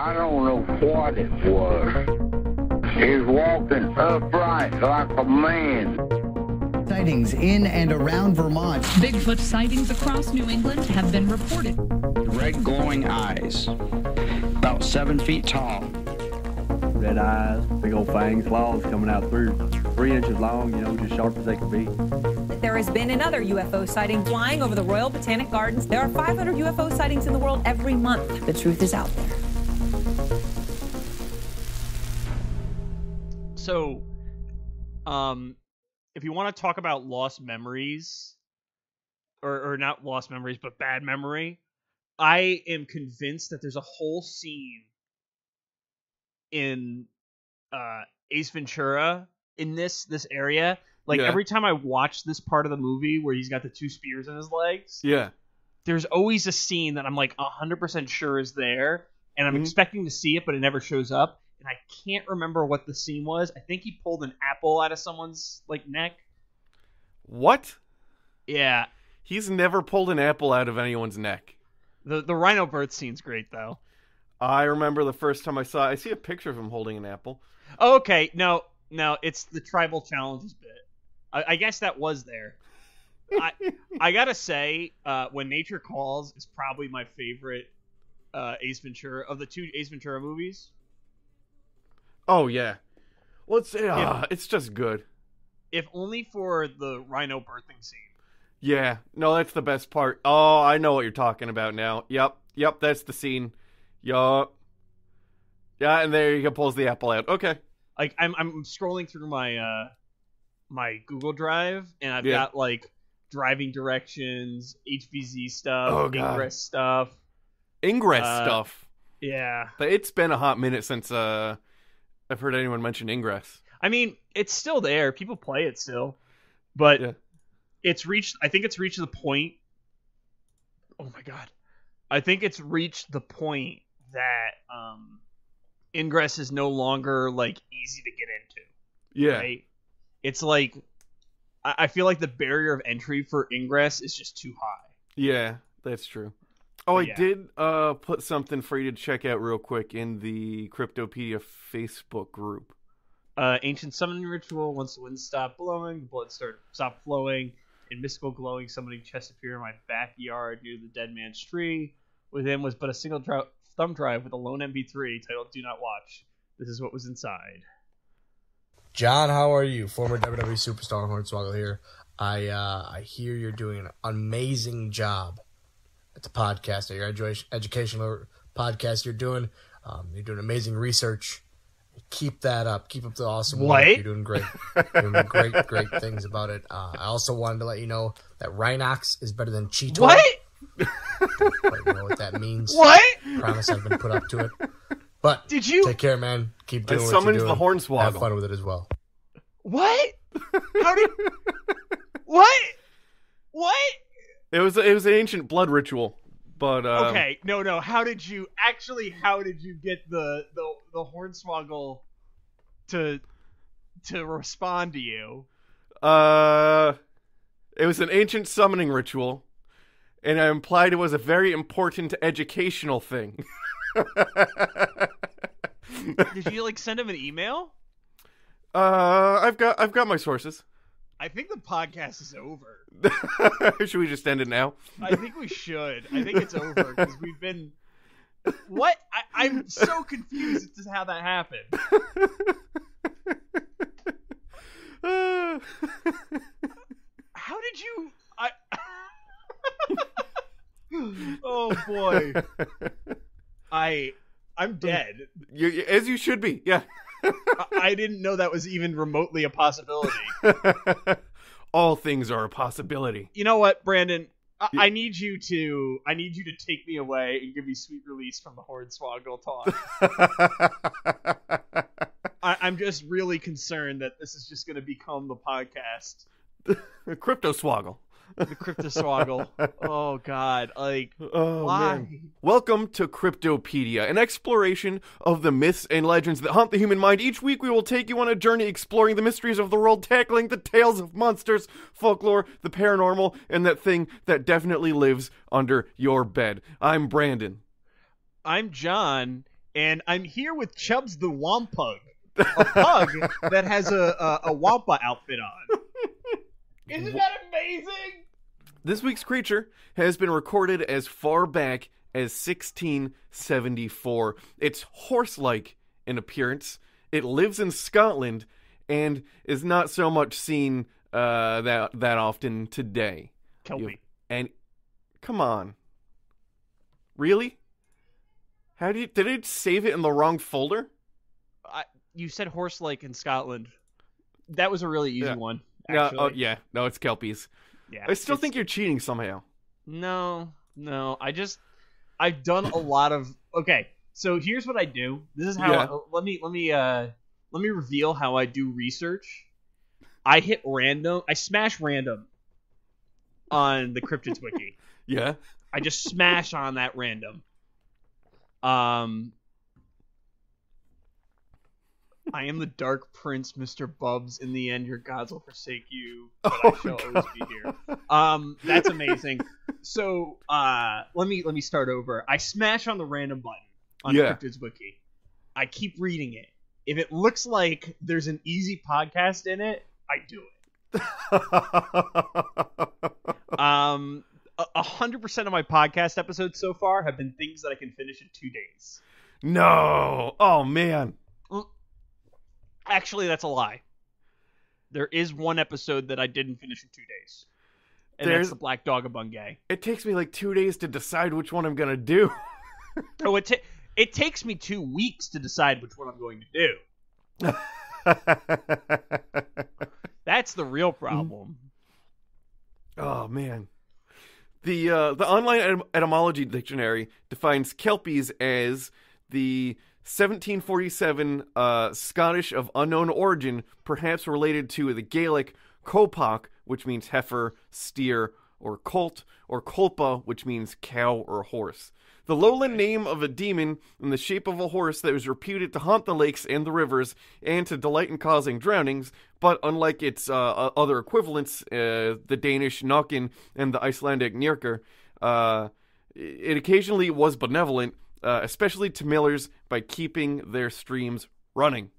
I don't know what it was. He's walking upright like a man. Sightings in and around Vermont. Bigfoot sightings across New England have been reported. Red glowing eyes, about 7 feet tall. Red eyes, big old fangs, claws coming out through. 3 inches long, you know, just sharp as they could be. There has been another UFO sighting flying over the Royal Botanic Gardens. There are 500 UFO sightings in the world every month. The truth is out there. So, if you want to talk about lost memories, or not lost memories, but bad memory, I am convinced that there's a whole scene in Ace Ventura in this area. Like, every time I watch this part of the movie where he's got the two spears in his legs, there's always a scene that I'm like 100% sure is there, and I'm expecting to see it, but it never shows up. And I can't remember what the scene was. I think he pulled an apple out of someone's, like, neck. What? Yeah. He's never pulled an apple out of anyone's neck. The rhino birth scene's great, though. I remember the first time I saw it. I see a picture of him holding an apple. Oh, okay. No, it's the tribal challenges bit. I guess that was there. I gotta say, When Nature Calls is probably my favorite Ace Ventura, of the two Ace Ventura movies. Oh, yeah. Well, it's just good. If only for the rhino birthing scene. Yeah. No, that's the best part. Oh, I know what you're talking about now. Yep, that's the scene. Yup. Yeah, and there he pulls the apple out. Okay. Like, I'm scrolling through my my Google Drive, and I've got, like, driving directions, HVZ stuff, Ingress stuff. Yeah. But it's been a hot minute since... I've heard anyone mention Ingress. I mean, it's still there. People play it still. But I think it's reached the point. Oh my God. I think it's reached the point that Ingress is no longer, like, easy to get into. Yeah. Right? It's like, I feel like the barrier of entry for Ingress is just too high. Yeah, that's true. Oh, I did put something for you to check out real quick in the Cryptopedia Facebook group. Ancient summoning ritual. Once the wind stopped blowing, the blood stopped flowing. In mystical glowing, summoning chest appeared in my backyard near the dead man's tree. Within was but a single thumb drive with a lone MP3 titled Do Not Watch. This is what was inside. John, how are you? Former WWE superstar Hornswoggle here. I hear you're doing an amazing job. It's a podcast, your educational podcast you're doing. You're doing amazing research. Keep that up. Keep up the awesome work. You're doing great. You're doing great things about it. I also wanted to let you know that Rhinox is better than Cheetor. What? But you know what that means. What? I promise I've been put up to it. But take care, man. Keep doing what you're doing. The Hornswoggle. Have fun with it as well. What? How did... What? What? It was an ancient blood ritual, but okay, no. How did you get the Hornswoggle to respond to you? It was an ancient summoning ritual, and I implied it was a very important educational thing. Did you like send him an email? I've got my sources. I think the podcast is over. Should we just end it now? I think we should. I think it's over because we've been... What? I'm so confused as to how that happened. How did you... Oh, boy. I'm dead. As you should be, yeah. I didn't know that was even remotely a possibility. All things are a possibility. You know what, Brandon? I need you to take me away and give me sweet release from the Hornswoggle talk. I'm just really concerned that this is just going to become the podcast. Cryptoswoggle. The Cryptoswoggle. Oh, God. Like, oh, why? Man. Welcome to Cryptopedia, an exploration of the myths and legends that haunt the human mind. Each week we will take you on a journey exploring the mysteries of the world, tackling the tales of monsters, folklore, the paranormal, and that thing that definitely lives under your bed. I'm Brandon. I'm John. and I'm here with Chubbs the Wampug, a pug that has a Wampa outfit on. Isn't that amazing? This week's creature has been recorded as far back as 1674. It's horse-like in appearance. It lives in Scotland and is not so much seen that often today. Kelpie. And come on, really? How do you did it save it in the wrong folder? You said horse-like in Scotland. That was a really easy one. Actually. No, no, it's Kelpies. Yeah, I still think you're cheating somehow. No, I've done a lot of. Okay, so here's what I do. This is how. Let me reveal how I do research. I hit random. I smash random on the Cryptids Wiki. Yeah. I just smash on that random. I am the Dark Prince, Mr. Bubbs. In the end, your gods will forsake you, but I shall always be here. That's amazing. So, let me start over. I smash on the random button on Cryptids Wiki. I keep reading it. If it looks like there's an easy podcast in it, I do it. 100% of my podcast episodes so far have been things that I can finish in 2 days. No. Oh, man. Actually, that's a lie. There is one episode that I didn't finish in 2 days. And that's the Black Dog of Bungay. It takes me like 2 days to decide which one I'm going to do. Oh, it takes me 2 weeks to decide which one I'm going to do. That's the real problem. Oh, man. The online etymology dictionary defines Kelpies as the 1747 Scottish of unknown origin, perhaps related to the Gaelic "kopach," which means heifer, steer, or colt, or "kolpa," which means cow or horse. The lowland name of a demon in the shape of a horse that was reputed to haunt the lakes and the rivers and to delight in causing drownings, but unlike its other equivalents, the Danish Nokken and the Icelandic Nyrker, it occasionally was benevolent, especially to millers, by keeping their streams running.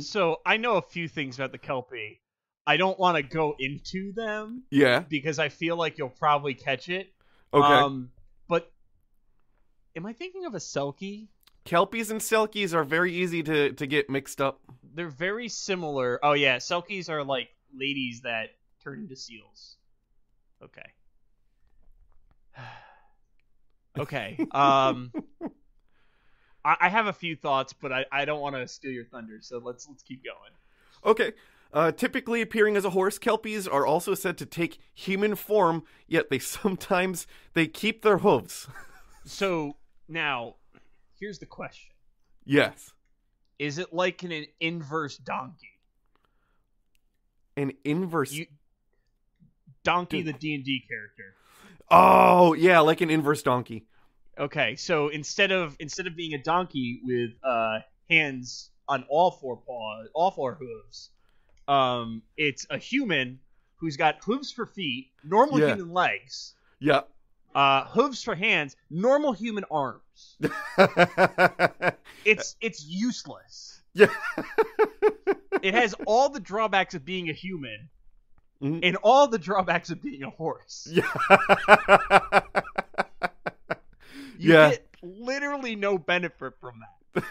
So I know a few things about the Kelpie. I don't want to go into them. Yeah. Because I feel like you'll probably catch it. Okay. But am I thinking of a Selkie? Kelpies and Selkies are very easy to get mixed up. They're very similar. Oh, yeah. Selkies are like ladies that turn into seals. Okay. Okay. I have a few thoughts, but I don't want to steal your thunder, so let's keep going. Okay. Typically appearing as a horse, Kelpies are also said to take human form, yet they sometimes keep their hooves. So now, here's the question. Yes. Is it like an inverse donkey? An inverse donkey, the D&D character. Oh, yeah, like an inverse donkey. Okay, so instead of being a donkey with hands on all four hooves, it's a human who's got hooves for feet, normal human legs. Yeah. Hooves for hands, normal human arms. It's useless. Yeah. It has all the drawbacks of being a human. And all the drawbacks of being a horse. Yeah. You get literally no benefit from that.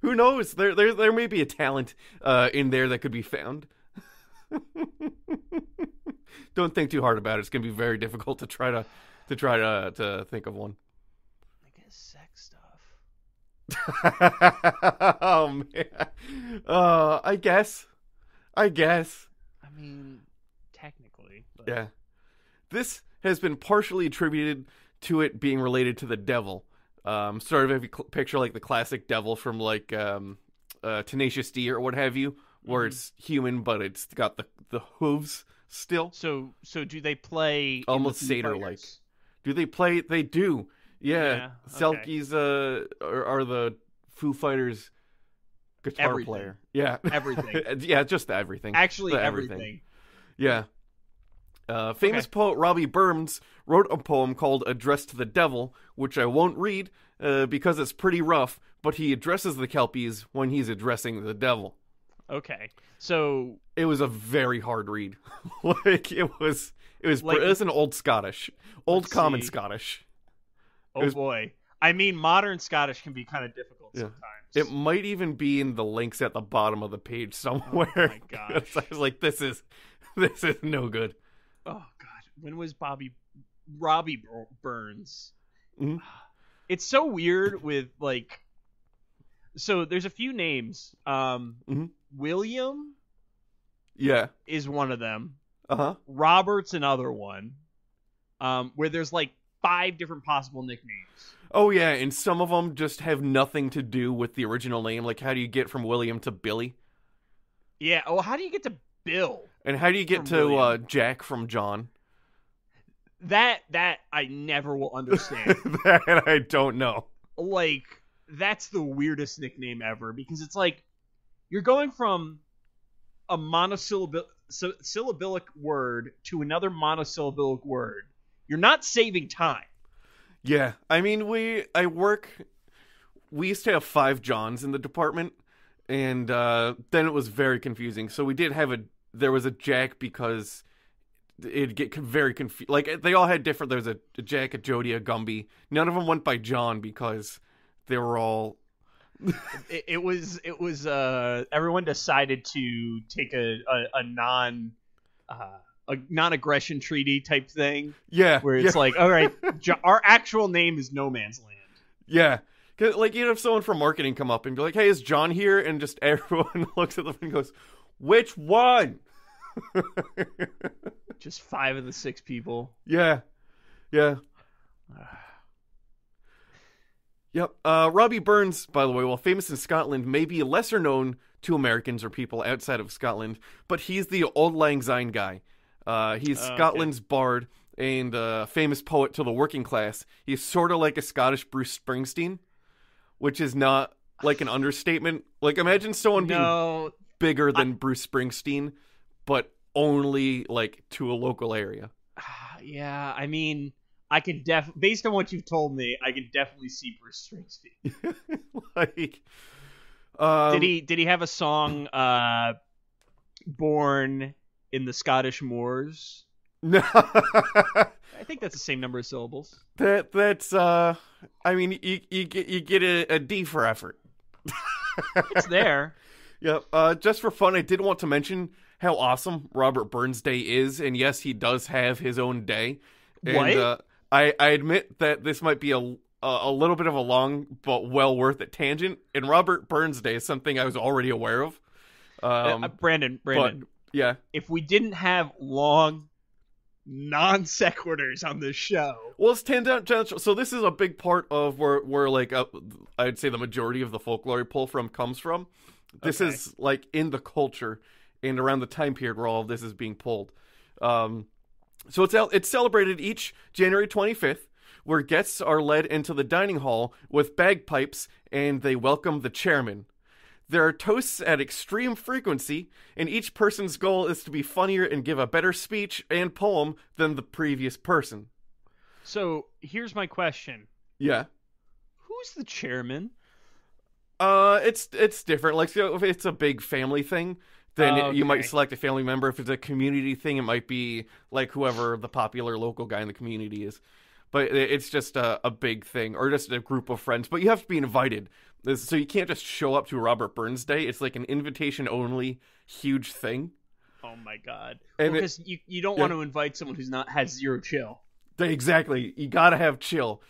Who knows? There may be a talent in there that could be found. Don't think too hard about it. It's gonna be very difficult to try to think of one. I guess sex stuff. Oh man. I guess. I mean, technically. But... Yeah. This has been partially attributed to it being related to the devil. Sort of if you picture like the classic devil from like Tenacious D or what have you, where it's human but it's got the hooves still. So do they play almost satyr-like? Do they play? They do. Yeah. Okay. Selkies are the Foo Fighters. Guitar everything. Player. Yeah. Everything. Yeah, just everything. Actually, everything. Yeah. Famous poet Robbie Burns wrote a poem called Address to the Devil, which I won't read because it's pretty rough, but he addresses the Kelpies when he's addressing the devil. Okay, so... It was a very hard read. It was an old Scottish. Old common Scottish. Oh, boy. I mean, modern Scottish can be kind of difficult sometimes. It might even be in the links at the bottom of the page somewhere. Oh, my gosh. I was like, this is no good. Oh, God. When was Robbie Burns? Mm-hmm. It's so weird with, like... So there's a few names. William is one of them. Robert's another one. Where there's like 5 different possible nicknames. Oh yeah, and some of them just have nothing to do with the original name. Like, how do you get from William to Billy? Yeah, oh, how do you get to Bill? And how do you get to Jack from John? That I never will understand. That I don't know. Like, that's the weirdest nickname ever, because it's like you're going from a monosyllabic word to another monosyllabic word. You're not saving time. Yeah. I mean, we used to have 5 Johns in the department, and then it was very confusing. So we did have there was a Jack because it'd get very confused. Like, they all had different, there was a Jack, a Jody, a Gumby. None of them went by John because they were all... It was everyone decided to take a non-aggression treaty type thing. Yeah. Where it's like, all right, our actual name is no man's land. Yeah. Like, you'd have someone from marketing come up and be like, hey, is John here? And just everyone looks at them and goes, which one? Just 5 of the 6 people. Yeah. Yeah. Yep. Robbie Burns, by the way, while famous in Scotland, may be lesser known to Americans or people outside of Scotland, but he's the Auld Lang Syne guy. He's Scotland's bard and famous poet to the working class. He's sort of like a Scottish Bruce Springsteen, which is not like an understatement. Like, imagine someone being bigger than Bruce Springsteen, but only like to a local area. Yeah, I mean... I can based on what you've told me, I can definitely see Bruce Springsteen. Like, did he have a song "Born in the Scottish Moors"? No, I think that's the same number of syllables. That's I mean, you get a D for effort. It's there. Yep. Just for fun, I did want to mention how awesome Robert Burns Day is, and yes, he does have his own day. And, what? I admit that this might be a little bit of a long but well worth it tangent. And Robert Burns Day is something I was already aware of. Brandon. But, yeah. If we didn't have long non-sequiturs on this show. Well, it's tangential. So this is a big part of where like, I'd say the majority of the folklore you pull from comes from. This is like in the culture and around the time period where all of this is being pulled. So it's celebrated each January 25th, where guests are led into the dining hall with bagpipes and they welcome the chairman. There are toasts at extreme frequency, and each person's goal is to be funnier and give a better speech and poem than the previous person. So here's my question. Yeah. Who's the chairman? It's different. Like, so if it's a big family thing, then you might select a family member. If it's a community thing, it might be like whoever the popular local guy in the community is. But it's just a big thing, or just a group of friends. But you have to be invited. So you can't just show up to Robert Burns Day. It's like an invitation-only huge thing. Oh, my God. And because you don't want to invite someone who's has zero chill. Exactly. You got to have chill.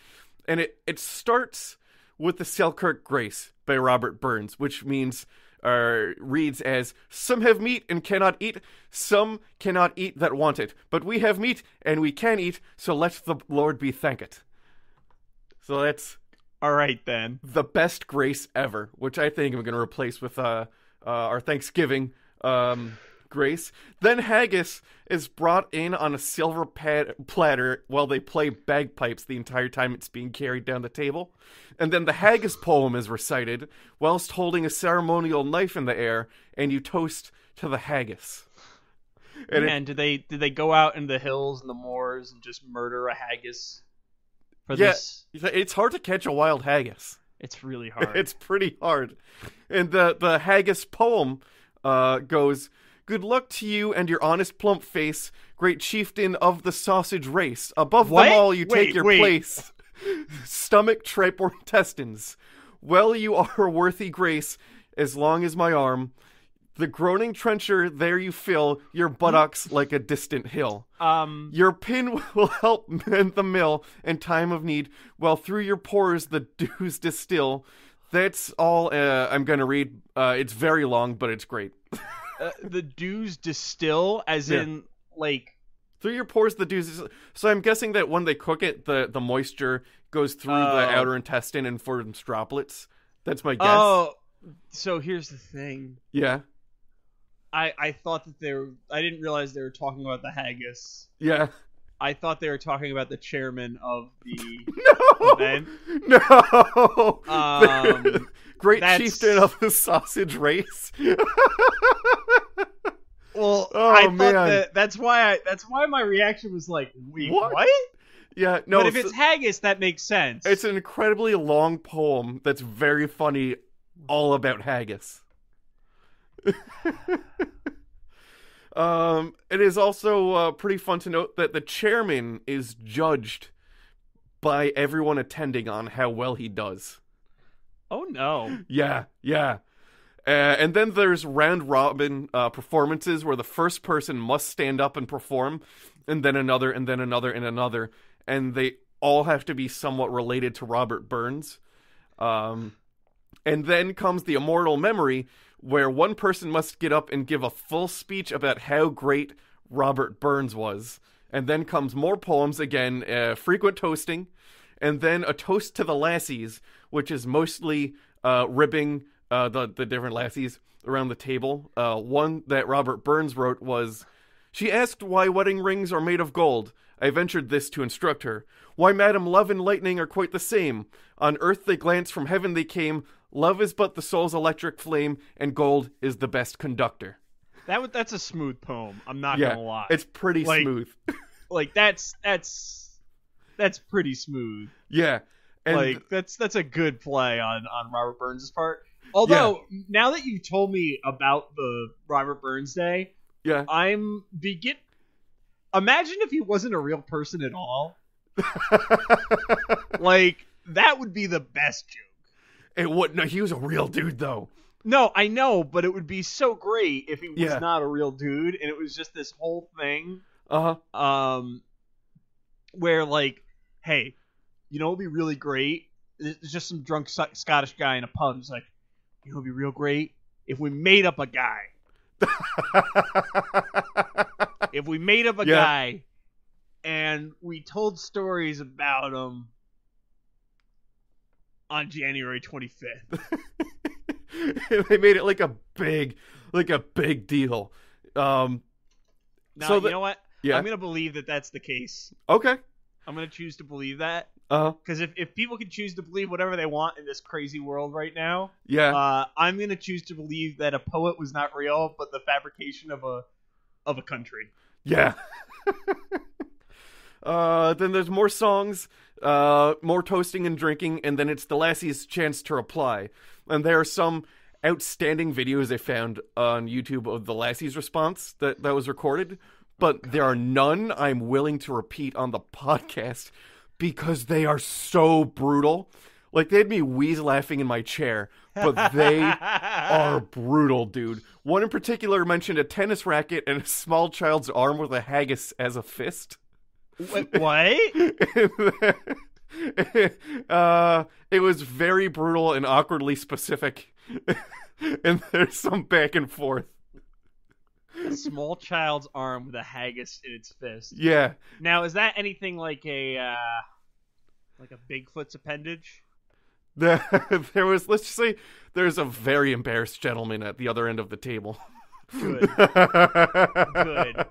And it starts with the Selkirk Grace by Robert Burns, which means... reads as, some have meat and cannot eat, some cannot eat that want it, but we have meat and we can eat, so let the Lord be thanked. So that's all right, then. The best grace ever, which I think I'm going to replace with our Thanksgiving grace. Then haggis is brought in on a silver platter while they play bagpipes the entire time it's being carried down the table, and then the haggis poem is recited whilst holding a ceremonial knife in the air, and you toast to the haggis. And did they go out into the hills and the moors and just murder a haggis for this? It's hard to catch a wild haggis. It's really hard. It's pretty hard. And the haggis poem goes, "Good luck to you and your honest plump face, great chieftain of the sausage race. Above them all you take your place. Stomach, tripe, or intestines. Well, you are a worthy grace, as long as my arm. The groaning trencher there you fill, your buttocks like a distant hill. Your pin will help mend the mill in time of need, while through your pores the dews distill." That's all I'm going to read. It's very long, but it's great. The dews distill, as in, like... Through your pores the dews distill. So I'm guessing that when they cook it, the moisture goes through the outer intestine and forms droplets. That's my guess. Oh, so here's the thing. Yeah. I thought that they were... I didn't realize they were talking about the haggis. Yeah. I thought they were talking about the chairman of the event. No! Great chieftain of the sausage race. Well, that's why my reaction was like, wait, what? Yeah, no. But if it's haggis, that makes sense. It's an incredibly long poem that's very funny, all about haggis. It is also pretty fun to note that the chairman is judged by everyone attending on how well he does. Oh no. Yeah. And then there's round robin performances where the first person must stand up and perform, and then another, and then another, and another, and they all have to be somewhat related to Robert Burns. And then comes the immortal memory, where one person must get up and give a full speech about how great Robert Burns was. And then comes more poems again, frequent toasting, and then a toast to the lassies, which is mostly ribbing the different lassies around the table. One that Robert Burns wrote was, "She asked why wedding rings are made of gold. I ventured this to instruct her. Why, madam, love and lightning are quite the same. On earth they glance, from heaven they came. Love is but the soul's electric flame, and gold is the best conductor." That's a smooth poem. I'm not gonna lie. It's pretty smooth. Like that's pretty smooth. Yeah, and like that's a good play on Robert Burns' part. Although now that you told me about the Robert Burns Day, I'm begin. Imagine if he wasn't a real person at all. Like that would be the best joke. It wouldn't. No, he was a real dude, though. No, I know, but it would be so great if he was not a real dude, and it was just this whole thing, where like, hey, you know, it'd be really great. It's just some drunk Scottish guy in a pub. He's like, you know, it'd be real great if we made up a guy. If we made up a guy, and we told stories about him. On January 25th. They made it like a big deal. Now, so you know what? Yeah. I'm going to believe that that's the case. Okay. I'm going to choose to believe that. Because if people can choose to believe whatever they want in this crazy world right now, I'm going to choose to believe that a poet was not real, but the fabrication of a country. Yeah. Then there's more songs, more toasting and drinking, and then it's the lassie's chance to reply. And there are some outstanding videos I found on YouTube of the lassie's response that was recorded, but there are none I'm willing to repeat on the podcast because they are so brutal. Like, they had me wheeze laughing in my chair, but they are brutal, dude. One in particular mentioned a tennis racket and a small child's arm with a haggis as a fist. What? It was very brutal and awkwardly specific. And there's some back and forth. A small child's arm with a haggis in its fist. Yeah. Now, is that anything like a Bigfoot's appendage? There was, let's just say, there's a very embarrassed gentleman at the other end of the table. Good. Good.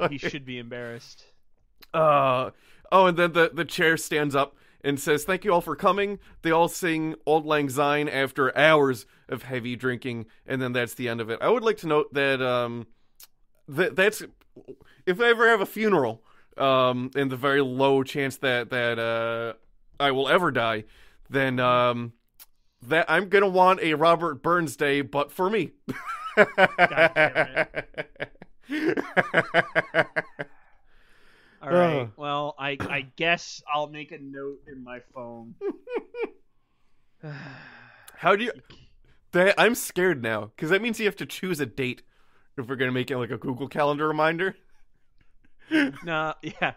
Like, he should be embarrassed. And then the chair stands up and says, "Thank you all for coming." They all sing Auld Lang Syne after hours of heavy drinking, and then that's the end of it. I would like to note that that's if I ever have a funeral, and the very low chance that I will ever die, then that I'm gonna want a Robert Burns Day, but for me. God damn it. All right. Well, I guess I'll make a note in my phone. How do you? I'm scared now because that means you have to choose a date if we're gonna make it like a Google Calendar reminder. No, yeah.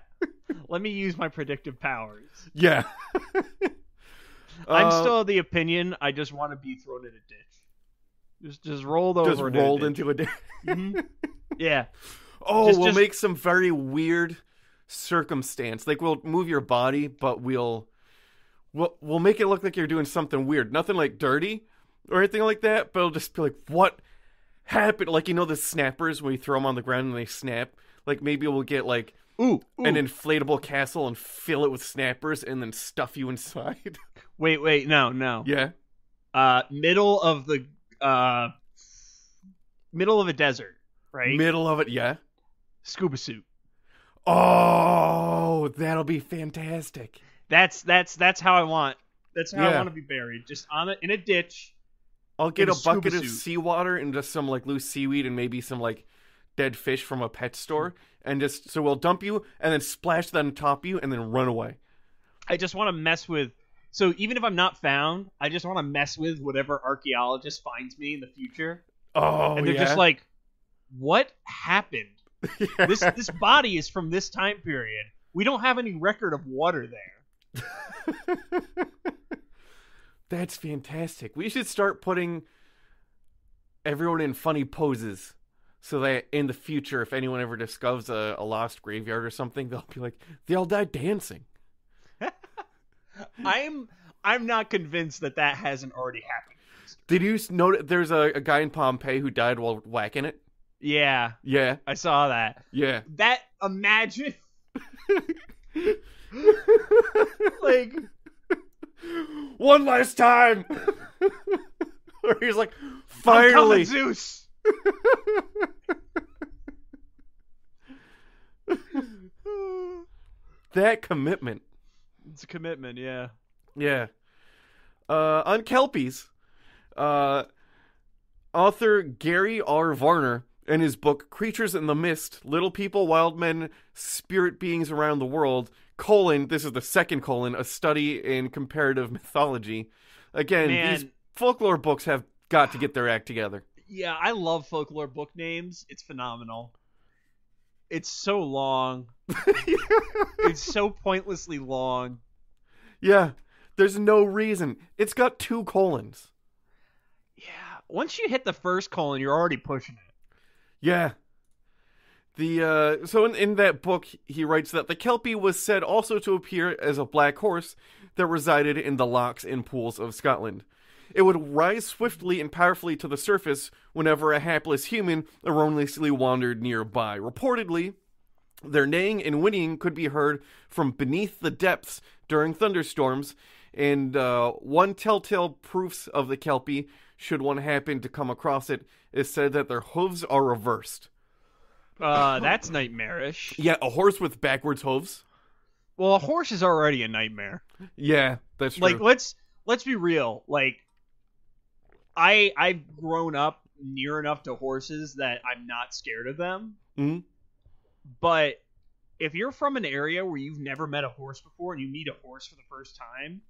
Let me use my predictive powers. Yeah. I'm still of the opinion I just want to be thrown in a ditch. Just rolled over. Just rolled into a ditch. Mm-hmm. Yeah. Oh, we'll make some very weird circumstance. Like we'll move your body, but we'll make it look like you're doing something weird. Nothing like dirty or anything like that. But it'll just be like, what happened? Like, you know, the snappers when you throw them on the ground and they snap. Like maybe we'll get like an inflatable castle and fill it with snappers and then stuff you inside. Wait, no. Yeah. Middle of a desert, right? Middle of it, yeah. Scuba suit. Oh, that'll be fantastic. That's how I want. That's how I want to be buried, just in a ditch. I'll get a bucket of seawater and just some like loose seaweed and maybe some like dead fish from a pet store, and just so we'll dump you and then splash that on top of you and then run away. I just want to mess with. So even if I'm not found, I just want to mess with whatever archaeologist finds me in the future. Oh, and they're just like, what happened? Yeah. This body is from this time period. We don't have any record of water there. That's fantastic. We should start putting everyone in funny poses so that in the future, if anyone ever discovers a lost graveyard or something, they'll be like, they all died dancing. I'm not convinced that hasn't already happened. Did you notice there's a guy in Pompeii who died while whacking it? Yeah. Yeah. I saw that. Yeah. That, imagine. Like, one last time. Or he's like, finally. I'm coming, Zeus. That commitment. It's a commitment, yeah. Yeah. On Kelpies, author Gary R. Varner, in his book Creatures in the Mist, Little People, Wild Men, Spirit Beings Around the World, this is the second : a study in comparative mythology. Again, these folklore books have got to get their act together. Yeah, I love folklore book names. It's phenomenal. It's so long. It's so pointlessly long. Yeah, there's no reason. It's got 2 : Yeah, once you hit the first : you're already pushing it. Yeah. So in that book, he writes that the Kelpie was said also to appear as a black horse that resided in the lochs and pools of Scotland. It would rise swiftly and powerfully to the surface whenever a hapless human erroneously wandered nearby. Reportedly, their neighing and whinnying could be heard from beneath the depths during thunderstorms, and one telltale proofs of the Kelpie, should one happen to come across it, is said that their hooves are reversed. That's nightmarish. Yeah, a horse with backwards hooves. Well, a horse is already a nightmare. Yeah, that's true. Like, let's be real. Like, I've grown up near enough to horses that I'm not scared of them. Mm-hmm. But if you're from an area where you've never met a horse before and you meet a horse for the first time,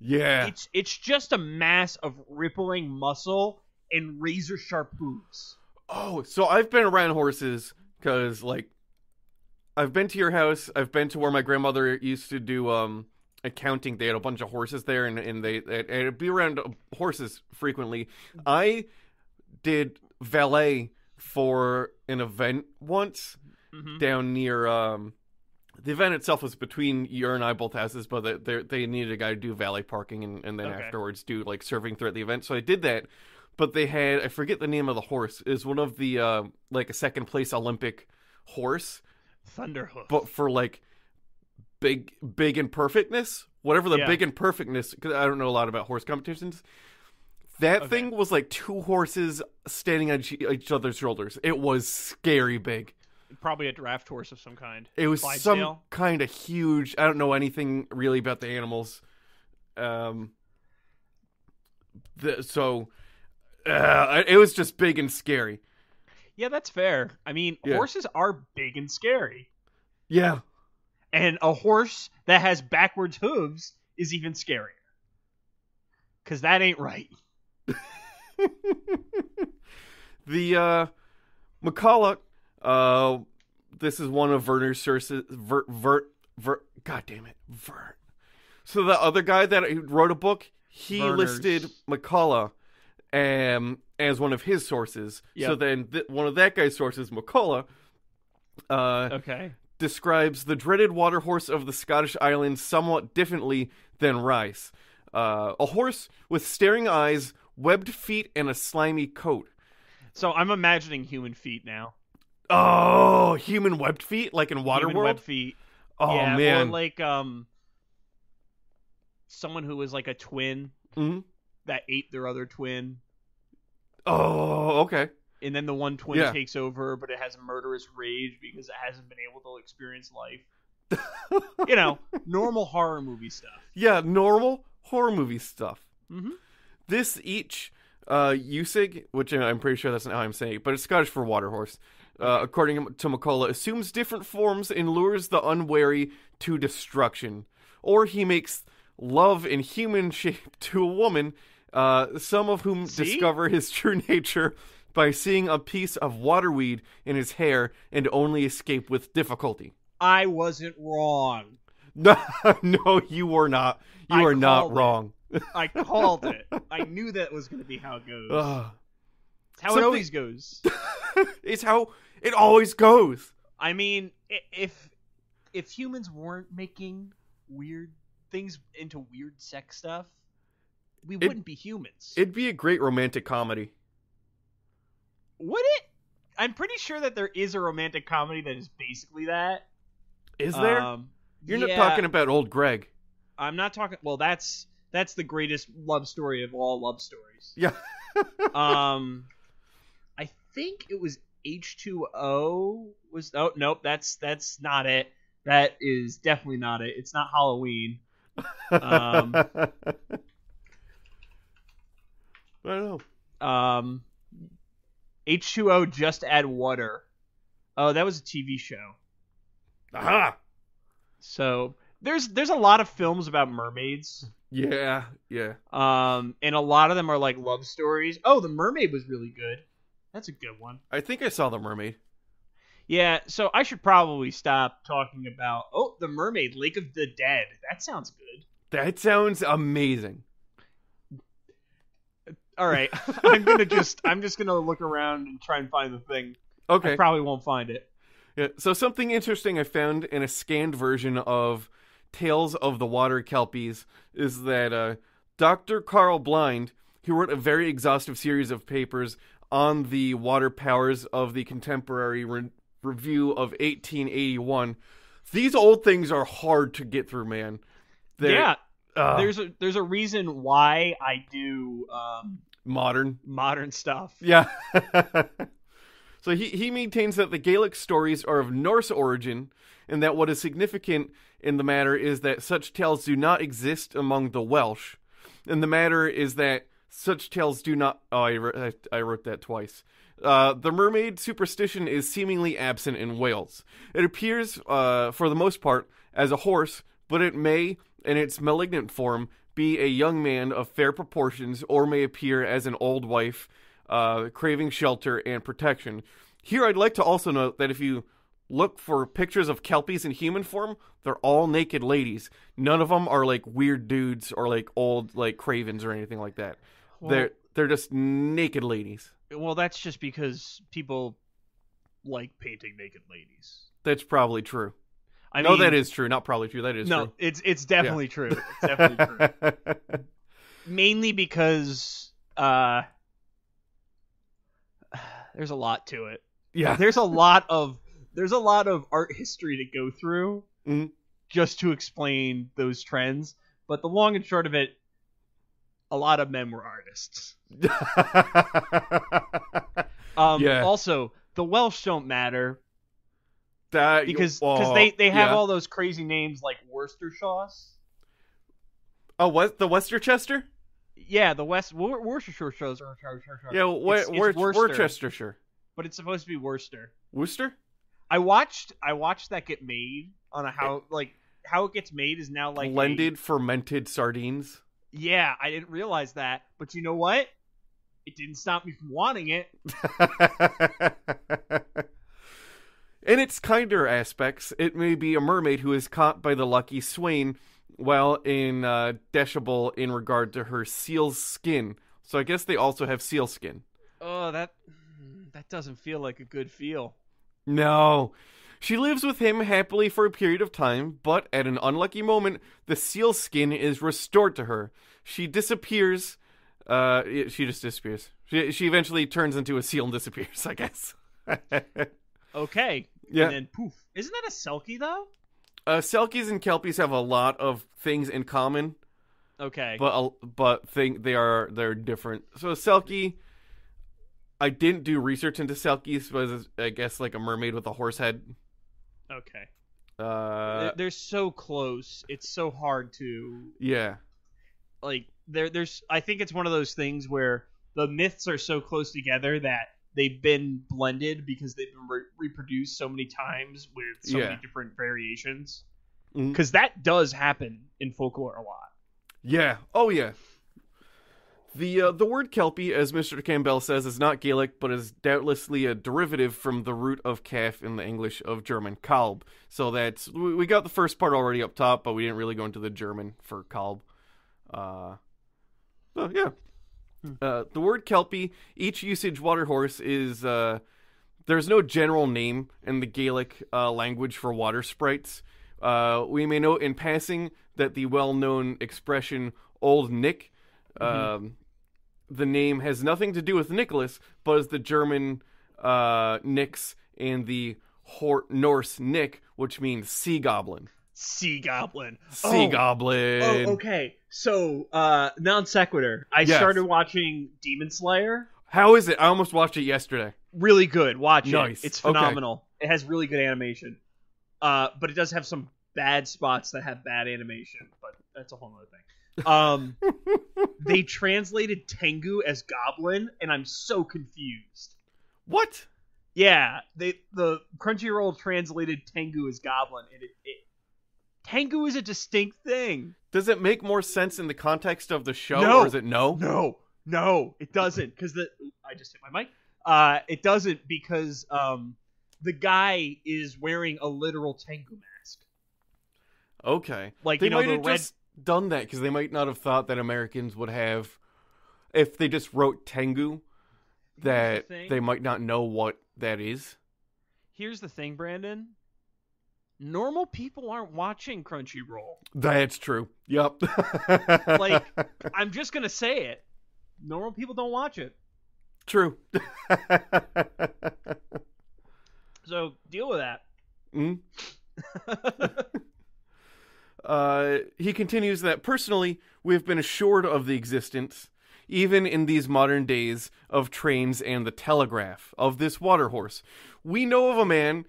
yeah, it's just a mass of rippling muscle and razor sharp hooves. Oh, so I've been around horses because, like, I've been to your house. I've been to where my grandmother used to do accounting. They had a bunch of horses there, and it'd be around horses frequently. I did valet for an event once. Mm-hmm. Down near the event itself was between your and I both houses, but they needed a guy to do valet parking and then afterwards do like serving throughout the event. So I did that, but they had, I forget the name of the horse, is one of the like a second place Olympic horse, Thunderhoof, but for like big imperfectness whatever the big and perfectness, because I don't know a lot about horse competitions. That thing was like two horses standing on each other's shoulders. It was scary big. Probably a draft horse of some kind. It was some kind of huge. I don't know anything really about the animals. It was just big and scary. Yeah, that's fair. I mean, horses are big and scary. Yeah. And a horse that has backwards hooves is even scarier. Because that ain't right. The McCulloch, this is one of Verner's sources. Vern. So the other guy that wrote a book, he listed McCulloch as one of his sources. Yep. So then one of that guy's sources, McCulloch, describes the dreaded water horse of the Scottish Islands somewhat differently than Rice. A horse with staring eyes, webbed feet, and a slimy coat. So I'm imagining human feet now. Oh, human webbed feet? Like in Waterworld? Human webbed feet. Oh, yeah, man. Or like someone who was like a twin that ate their other twin. Oh, okay. And then the one twin takes over, but it has murderous rage because it hasn't been able to experience life. You know, normal horror movie stuff. Yeah, normal horror movie stuff. Mm-hmm. This each usig, which I'm pretty sure that's not how I'm saying it, but it's Scottish for water horse, according to McCulloch, assumes different forms and lures the unwary to destruction. Or he makes love in human shape to a woman, some of whom discover his true nature by seeing a piece of waterweed in his hair and only escape with difficulty. I wasn't wrong. No, you were not. You are not wrong. I called it. I knew that was going to be how it goes. It's how it always goes. It's how it always goes. I mean, if humans weren't making weird things into weird sex stuff, we wouldn't be humans. It'd be a great romantic comedy. Would it? I'm pretty sure that there is a romantic comedy that is basically that. Is there? You're not talking about Old Greg. I'm not talking... Well, that's the greatest love story of all love stories. Yeah. I think it was H2O was... Oh, nope. That's not it. That is definitely not it. It's not Halloween. I don't know. H2O Just Add Water. Oh, that was a TV show. Aha! So there's a lot of films about mermaids. Yeah, yeah. And a lot of them are like love stories. Oh, The Mermaid was really good. That's a good one. I think I saw The Mermaid. Yeah, so I should probably stop talking about The Mermaid, Lake of the Dead. That sounds good. That sounds amazing. All right. I'm just gonna look around and try and find the thing. Okay. I probably won't find it. Yeah, so something interesting I found in a scanned version of Tales of the Water Kelpies is that Dr. Carl Blind, who wrote a very exhaustive series of papers on the water powers of the Contemporary Review of 1881, these old things are hard to get through, man. There's a reason why I do modern stuff. Yeah. So he maintains that the Gaelic stories are of Norse origin, and that what is significant in the matter is that such tales do not exist among the Welsh. And the matter is that such tales do not... Oh, I wrote that twice. The mermaid superstition is seemingly absent in Wales. It appears, for the most part, as a horse, but it may, in its malignant form, be a young man of fair proportions, or may appear as an old wife, craving shelter and protection. Here I'd like to also note that if you look for pictures of kelpies in human form, they're all naked ladies. None of them are like weird dudes or like old like cravens or anything like that. Well, they're just naked ladies. Well, that's just because people like painting naked ladies. That's probably true. I mean, that is true. Not probably true. That is true. No, it's definitely true. It's definitely true. Mainly because there's a lot to it. Yeah. There's a lot of art history to go through just to explain those trends. But the long and short of it, a lot of men were artists. Also, the Welsh don't matter. That, because they have all those crazy names like Worcestershaws. Oh, what? The Worcestershire? Yeah, the Worcestershire. Yeah, Worcestershire. But it's supposed to be Worcester. Worcester? I watched that get made on how it gets made is now like blended fermented sardines. Yeah, I didn't realize that, but you know what? It didn't stop me from wanting it. In its kinder aspects, it may be a mermaid who is caught by the lucky swain, while in Dashable in regard to her seal's skin. So I guess they also have seal skin. Oh, that doesn't feel like a good feel. No. She lives with him happily for a period of time, but at an unlucky moment, the seal skin is restored to her. She disappears. She just disappears. She eventually turns into a seal and disappears, I guess. Okay. Yeah. And then poof. Isn't that a Selkie, though? Selkies and Kelpies have a lot of things in common. Okay. But they're different. So Selkie, I didn't do research into Selkies, but I guess like a mermaid with a horse head. Okay. They're so close. It's so hard to. Yeah. Like there's I think it's one of those things where the myths are so close together that they've been blended because they've been reproduced so many times with so many different variations. Because that does happen in folklore a lot. Yeah. Oh, yeah. The word Kelpie, as Mr. Campbell says, is not Gaelic, but is doubtlessly a derivative from the root of calf in the English of German kalb. So that's, we got the first part already up top, but we didn't really go into the German for kalb. The word Kelpie, each usage water horse is, there's no general name in the Gaelic language for water sprites. We may note in passing that the well-known expression Old Nick, the name has nothing to do with Nicholas, but is the German Nix and the Norse Nick, which means sea goblin. Sea goblin. Oh, okay. So, non sequitur. I started watching Demon Slayer. How is it? I almost watched it yesterday. Really good. Watch it. It's phenomenal. Okay. It has really good animation. But it does have some bad spots that have bad animation. But that's a whole other thing. They translated Tengu as goblin, and I'm so confused. What? Yeah, the Crunchyroll translated Tengu as goblin, and Tengu is a distinct thing. Does it make more sense in the context of the show, or is it no? No, it doesn't, because I just hit my mic. It doesn't, because the guy is wearing a literal Tengu mask. Okay, like done that because they might not have thought that Americans would have, if they just wrote Tengu, that they might not know what that is. Here's the thing, Brandon. Normal people aren't watching Crunchyroll. That's true. Yep. Like, I'm just gonna say it. Normal people don't watch it. True. So deal with that. He continues that personally, we have been assured of the existence, even in these modern days, of trains and the telegraph, of this water horse. We know of a man,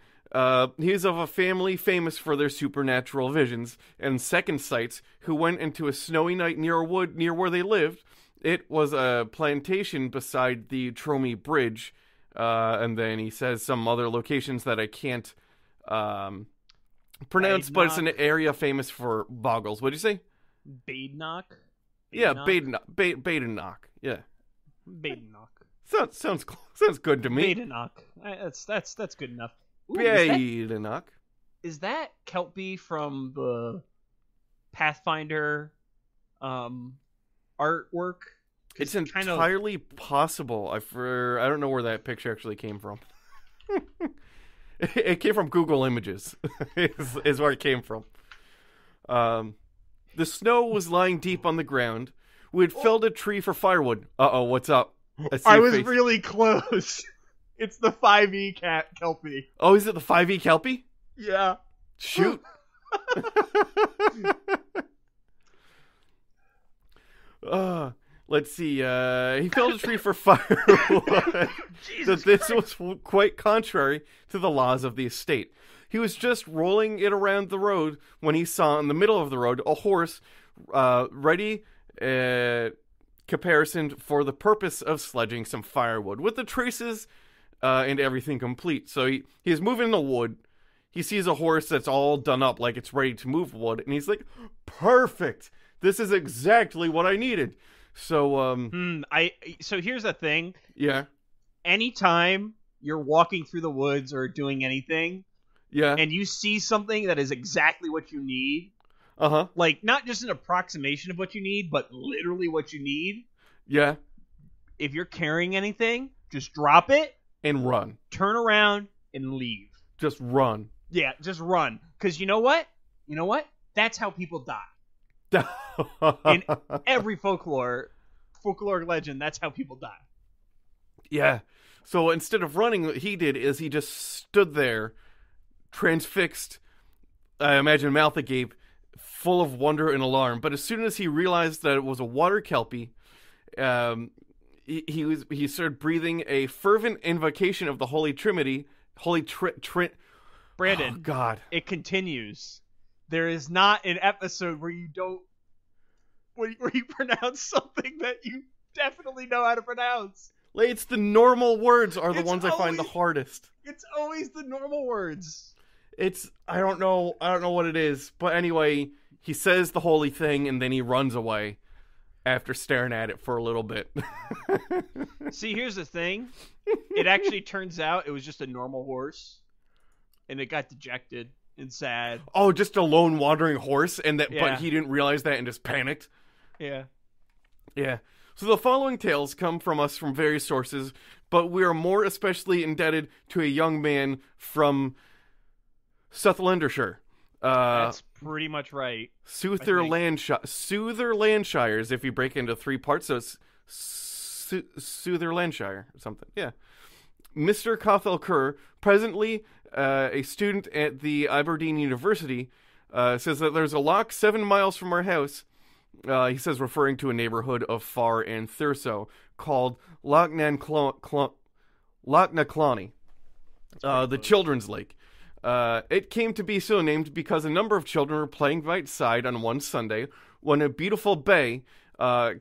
he is of a family famous for their supernatural visions and second sights, who went into a snowy night near a wood near where they lived. It was a plantation beside the Tromey Bridge, and then he says some other locations that I can't, pronounced, but it's an area famous for boggles. What'd you say? Badenoch? Yeah, Badenoch. Yeah. Badenoch. Sounds good to me. Badenoch. That's good enough. Ooh, Badenoch. Is that Kelpie from the Pathfinder artwork? It's entirely possible. I don't know where that picture actually came from. It came from Google Images, is where it came from. The snow was lying deep on the ground. We had felled a tree for firewood. Uh-oh, what's up? I was really close. It's the 5E Kelpie. Oh, is it the 5E Kelpie? Yeah. Shoot. Let's see. He felled a tree for firewood. So this was quite contrary to the laws of the estate. He was just rolling it around the road when he saw in the middle of the road a horse ready caparisoned for the purpose of sledging some firewood with the traces and everything complete. So he's moving the wood. He sees a horse that's all done up like it's ready to move wood. And he's like, perfect. This is exactly what I needed. So so here's the thing. Yeah. Anytime you're walking through the woods or doing anything, yeah, and you see something that is exactly what you need, like not just an approximation of what you need, but literally what you need. Yeah. If you're carrying anything, just drop it and run. Turn around and leave. Just run. Yeah, just run. Because you know what? You know what? That's how people die. In every folklore legend, that's how people die. Yeah. So instead of running, what he did is he just stood there, transfixed, I imagine mouth agape, full of wonder and alarm. But as soon as he realized that it was a water kelpie, he started breathing a fervent invocation of the Holy Trinity. Brandon. Oh, God. It continues. There is not an episode where you don't, where you pronounce something that you definitely know how to pronounce. It's the normal words are the ones I find the hardest. It's always the normal words. I don't know what it is, but anyway, he says the holy thing and then he runs away after staring at it for a little bit. See, here's the thing. It actually turns out it was just a normal horse, and it got dejected and sad. Oh, just a lone wandering horse, and that, yeah. But he didn't realize that and just panicked. Yeah. Yeah. So the following tales come from us from various sources, but we are more especially indebted to a young man from Sutherlandshire. That's pretty much right. Sutherlandshire, if you break into three parts, so it's Sutherlandshire or something. Yeah. Mr. Cathal Kerr, presently a student at the Aberdeen University, says that there's a loch 7 miles from our house, he says, referring to a neighborhood of Far and Thurso called Loch Ness Cloney, the children's lake. It came to be so named because a number of children were playing by its side on one Sunday when a beautiful bay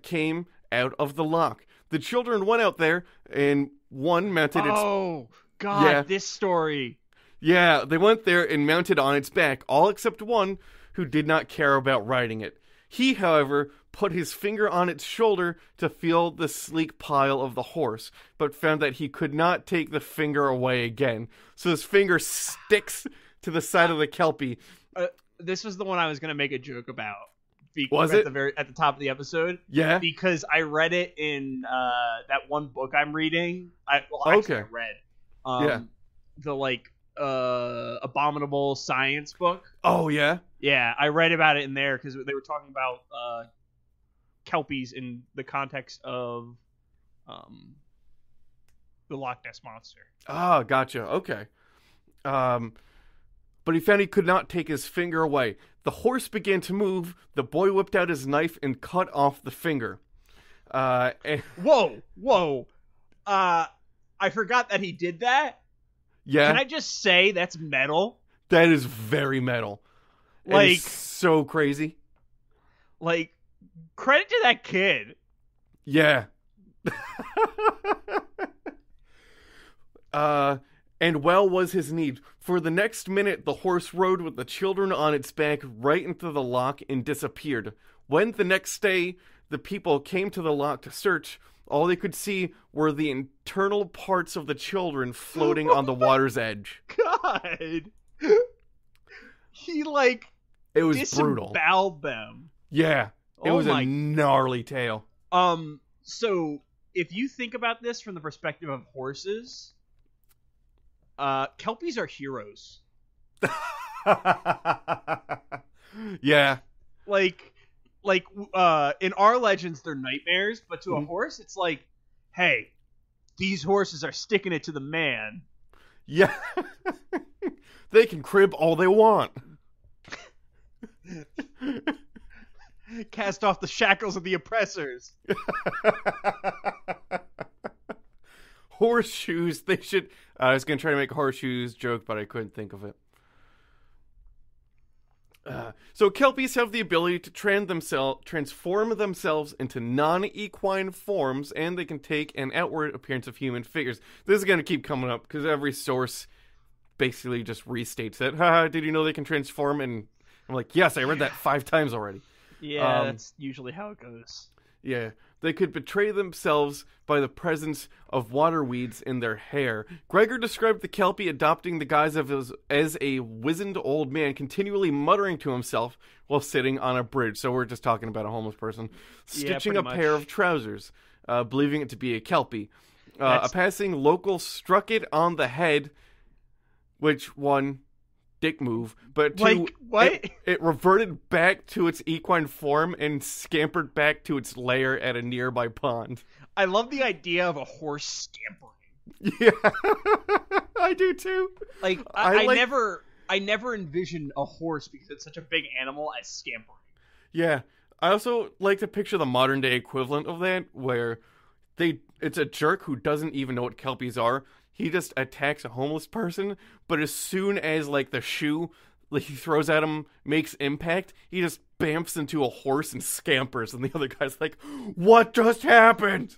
came out of the loch. The children went out there, and one mounted its... Oh, God, yeah. This story. Yeah, they went there and mounted on its back, all except one who did not care about riding it. He, however, put his finger on its shoulder to feel the sleek pile of the horse, but found that he could not take the finger away again. So his finger sticks to the side of the Kelpie. This was the one I was going to make a joke about. Was it? At the top of the episode. Yeah. Because I read it in that one book I'm reading. I read. Yeah. The, Abominable Science book. Oh, yeah? Yeah, I read about it in there because they were talking about Kelpies in the context of the Loch Ness Monster. Ah, gotcha. Okay. But he found he could not take his finger away. The horse began to move. The boy whipped out his knife and cut off the finger. Whoa. I forgot that he did that. Yeah. Can I just say that's metal? That is very metal. Like, so crazy. Like, credit to that kid. Yeah. And well was his need. For the next minute, the horse rode with the children on its back right into the loch and disappeared. When the next day, the people came to the loch to search, all they could see were the internal parts of the children floating on the water's edge. God! He, it was disemboweled them. Yeah. It was a gnarly tale. So, if you think about this from the perspective of horses... Kelpies are heroes. Yeah. In our legends, they're nightmares, but to a horse, it's like, hey, these horses are sticking it to the man. Yeah. They can crib all they want. Cast off the shackles of the oppressors. Horseshoes. They should. I was going to try to make a horseshoes joke, but I couldn't think of it. So Kelpies have the ability to transform themselves into non-equine forms, and they can take an outward appearance of human figures. This is going to keep coming up because every source basically just restates it. Haha, did you know they can transform? And I'm like, yes, I read that 5 times already. Yeah, that's usually how it goes. Yeah. They could betray themselves by the presence of water weeds in their hair. Gregor described the Kelpie adopting the guise of as a wizened old man, continually muttering to himself while sitting on a bridge. So we're just talking about a homeless person. Stitching a pair of trousers, believing it to be a Kelpie. A passing local struck it on the head, which one... dick move, but two, like, what? It reverted back to its equine form and scampered back to its lair at a nearby pond. I love the idea of a horse scampering. Yeah, I do too. Like, I never envisioned a horse, because it's such a big animal, as scampering. Yeah, I also like to picture the modern day equivalent of that, where it's a jerk who doesn't even know what Kelpies are. He just attacks a homeless person, but as soon as, like, the shoe like he throws at him makes impact, he just bamps into a horse and scampers, and the other guy's like, what just happened?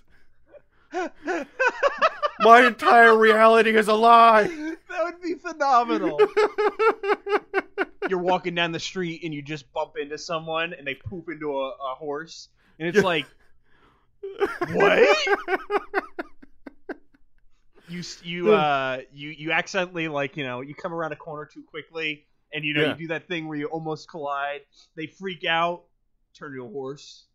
My entire reality is a lie! That would be phenomenal. You're walking down the street, and you just bump into someone, and they poop into a horse, and it's like, what? You accidentally, like, you know, you come around a corner too quickly, and you know, you do that thing where you almost collide. They freak out, turn into a horse.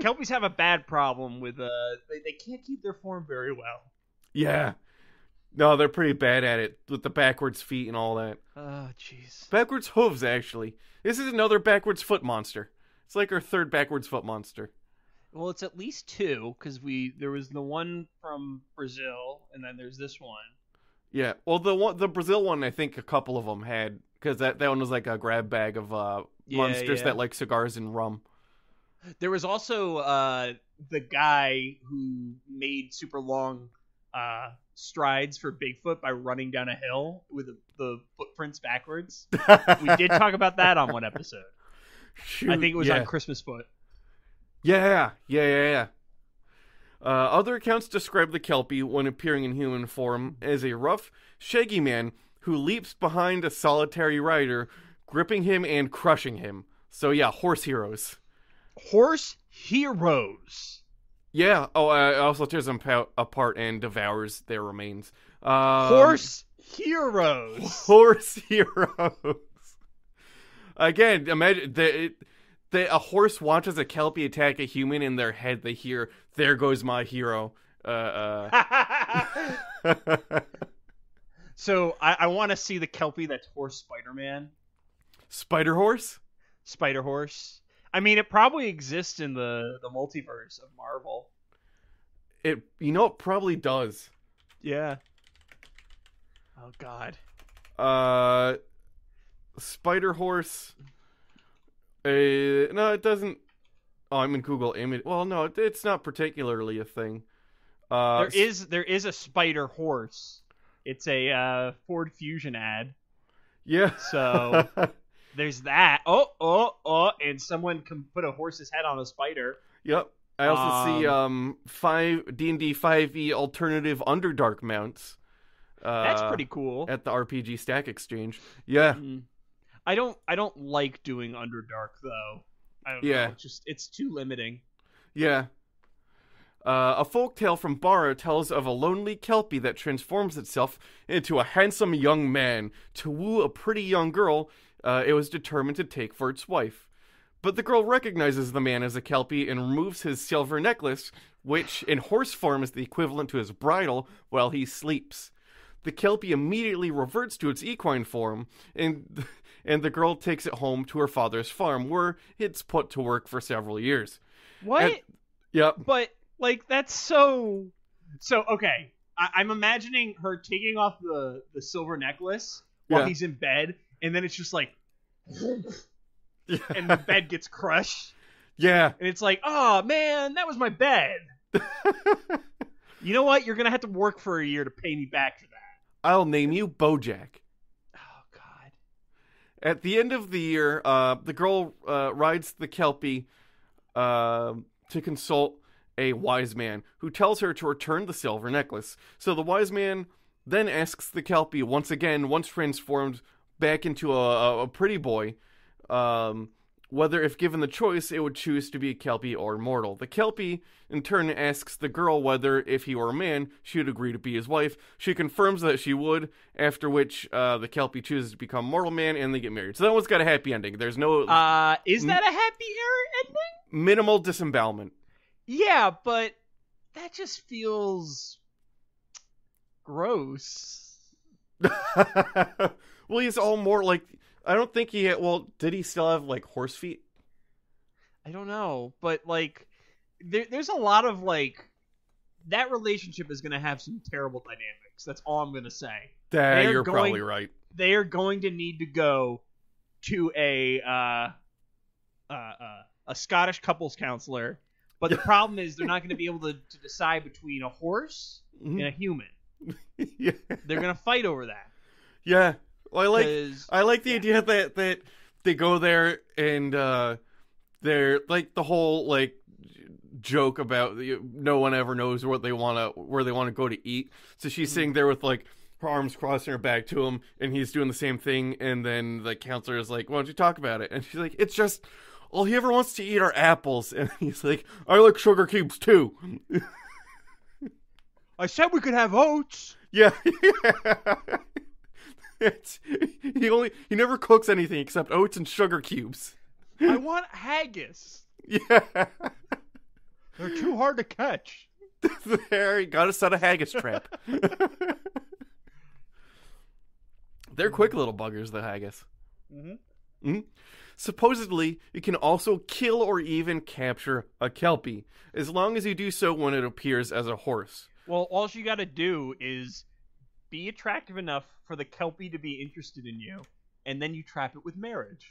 Kelpies have a bad problem with they can't keep their form very well. Yeah, no, they're pretty bad at it with the backwards feet and all that. Oh, jeez. Backwards hooves, actually. This is another backwards foot monster. It's like our third backwards foot monster. Well, it's at least 2, because there was the one from Brazil, and then there's this one. Yeah, well, the Brazil one, I think a couple of them had, because that one was like a grab bag of monsters that like cigars and rum. There was also the guy who made super long strides for Bigfoot by running down a hill with the footprints backwards. We did talk about that on one episode. Shoot, I think it was on Christmas Foot. Yeah. Other accounts describe the Kelpie, when appearing in human form, as a rough, shaggy man who leaps behind a solitary rider, gripping him and crushing him. So yeah, horse heroes. Horse heroes. Yeah. Oh, also tears them apart and devours their remains. Horse heroes. Horse heroes. Again, imagine that. A horse watches a Kelpie attack a human. In their head, they hear, there goes my hero. So, I want to see the Kelpie that's horse Spider-Man. Spider-Horse? Spider-Horse. I mean, it probably exists in the multiverse of Marvel. It probably does. Yeah. Oh, God. Spider-Horse... no, it doesn't. Oh, I'm in Google Image. Well, no, it's not particularly a thing. There is a spider horse. It's a Ford Fusion ad. Yeah. So there's that. Oh! And someone can put a horse's head on a spider. Yep. I also see 5 D&D 5e alternative Underdark mounts. That's pretty cool. At the RPG Stack Exchange. Yeah. Mm-hmm. I don't like doing Underdark, though. I don't know. It's too limiting. Yeah. A folktale from Barrow tells of a lonely Kelpie that transforms itself into a handsome young man to woo a pretty young girl it was determined to take for its wife. But the girl recognizes the man as a Kelpie and removes his silver necklace, which in horse form is the equivalent to his bridle, while he sleeps. The Kelpie immediately reverts to its equine form, and the girl takes it home to her father's farm, where it's put to work for several years. What? Yep. But, like, that's so... So, okay, I'm imagining her taking off the silver necklace while he's in bed, and then it's just like... and the bed gets crushed. Yeah. And it's like, oh, man, that was my bed. You know what? You're going to have to work for a year to pay me back for that. I'll name you Bojack. Oh, God. At the end of the year, the girl rides the Kelpie to consult a wise man who tells her to return the silver necklace. So the wise man then asks the Kelpie once again, once transformed back into a pretty boy, whether if given the choice, it would choose to be a Kelpie or mortal. The Kelpie, in turn, asks the girl whether, if he were a man, she would agree to be his wife. She confirms that she would, after which the Kelpie chooses to become mortal man, and they get married. So that one's got a happy ending. There's no... is that a happy ending? Minimal disembowelment. Yeah, but that just feels... gross. Well, he's all more like... I don't think he had, well, did he still have, like, horse feet? I don't know, but, like, there's a lot of, like, that relationship is going to have some terrible dynamics. That's all I'm going to say. You're probably right. They are going to need to go to a Scottish couples counselor, but the problem is they're not going to be able to decide between a horse and a human. Yeah. They're going to fight over that. Yeah. Well, I like the idea that they go there and they're like the whole like joke about no one ever knows what they where they want to go to eat. So she's sitting there with like her arms crossed and her back to him, and he's doing the same thing. And then the counselor is like, "Why don't you talk about it?" And she's like, "It's just all he ever wants to eat are apples." And he's like, "I like sugar cubes too." I said we could have oats. Yeah. He never cooks anything except oats and sugar cubes. I want haggis. Yeah. They're too hard to catch. There, he got a set of haggis trap. They're quick little buggers, the haggis. Mm-hmm. Mm-hmm. Supposedly, you can also kill or even capture a Kelpie, as long as you do so when it appears as a horse. Well, all you gotta do is be attractive enough for the Kelpie to be interested in you, and then you trap it with marriage.